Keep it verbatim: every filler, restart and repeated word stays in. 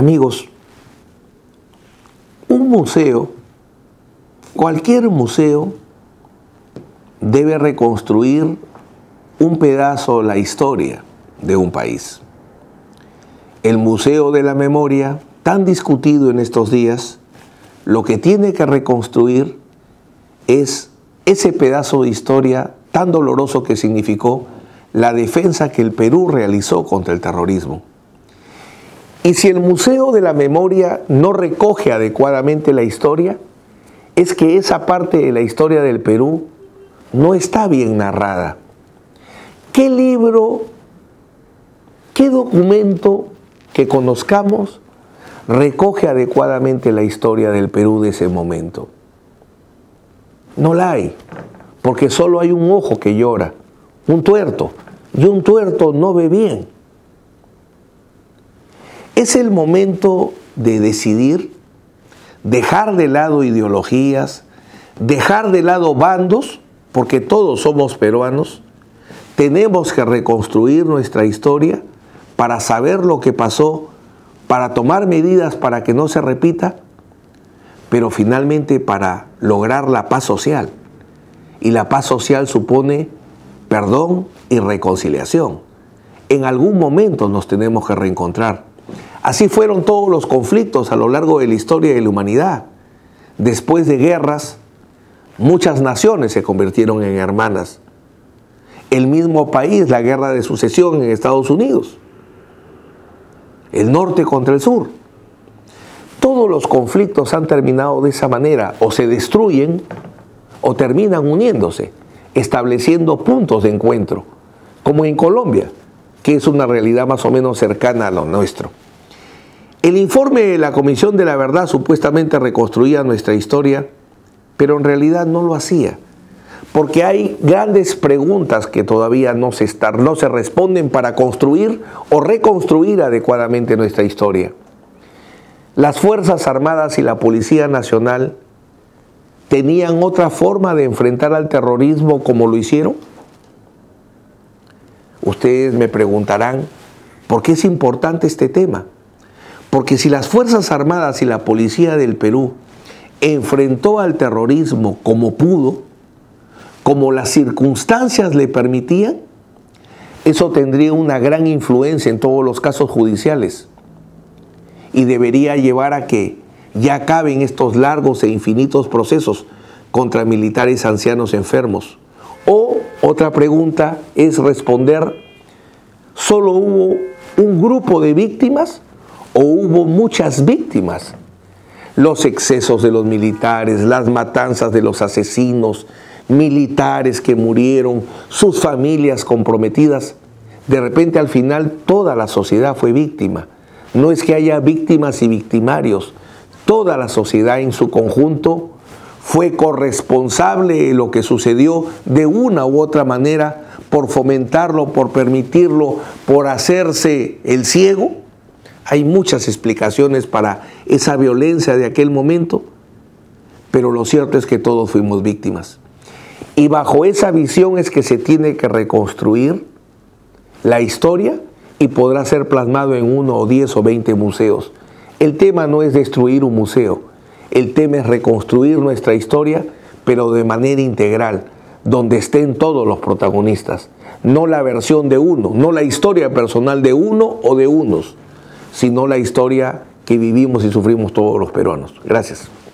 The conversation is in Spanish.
Amigos, un museo, cualquier museo, debe reconstruir un pedazo de la historia de un país. El Museo de la Memoria, tan discutido en estos días, lo que tiene que reconstruir es ese pedazo de historia tan doloroso que significó la defensa que el Perú realizó contra el terrorismo. Y si el Museo de la Memoria no recoge adecuadamente la historia, es que esa parte de la historia del Perú no está bien narrada. ¿Qué libro, qué documento que conozcamos recoge adecuadamente la historia del Perú de ese momento? No la hay, porque solo hay un ojo que llora, un tuerto, y un tuerto no ve bien. Es el momento de decidir, dejar de lado ideologías, dejar de lado bandos, porque todos somos peruanos. Tenemos que reconstruir nuestra historia para saber lo que pasó, para tomar medidas para que no se repita, pero finalmente para lograr la paz social. Y la paz social supone perdón y reconciliación. En algún momento nos tenemos que reencontrar. Así fueron todos los conflictos a lo largo de la historia de la humanidad. Después de guerras, muchas naciones se convirtieron en hermanas. El mismo país, la guerra de sucesión en Estados Unidos. El norte contra el sur. Todos los conflictos han terminado de esa manera, o se destruyen o terminan uniéndose, estableciendo puntos de encuentro, como en Colombia, que es una realidad más o menos cercana a lo nuestro. El informe de la Comisión de la Verdad supuestamente reconstruía nuestra historia, pero en realidad no lo hacía, porque hay grandes preguntas que todavía no se, están, no se responden para construir o reconstruir adecuadamente nuestra historia. Las Fuerzas Armadas y la Policía Nacional tenían otra forma de enfrentar al terrorismo como lo hicieron. Ustedes me preguntarán, ¿por qué es importante este tema? Porque si las Fuerzas Armadas y la Policía del Perú enfrentó al terrorismo como pudo, como las circunstancias le permitían, eso tendría una gran influencia en todos los casos judiciales y debería llevar a que ya acaben estos largos e infinitos procesos contra militares ancianos enfermos. O otra pregunta es responder, ¿solo hubo un grupo de víctimas o hubo muchas víctimas? Los excesos de los militares, las matanzas de los asesinos, militares que murieron, sus familias comprometidas. De repente al final toda la sociedad fue víctima. No es que haya víctimas y victimarios. Toda la sociedad en su conjunto fue corresponsable de lo que sucedió de una u otra manera por fomentarlo, por permitirlo, por hacerse el ciego. Hay muchas explicaciones para esa violencia de aquel momento, pero lo cierto es que todos fuimos víctimas. Y bajo esa visión es que se tiene que reconstruir la historia y podrá ser plasmado en uno o diez o veinte museos. El tema no es destruir un museo, el tema es reconstruir nuestra historia, pero de manera integral, donde estén todos los protagonistas, no la versión de uno, no la historia personal de uno o de unos, sino la historia que vivimos y sufrimos todos los peruanos. Gracias.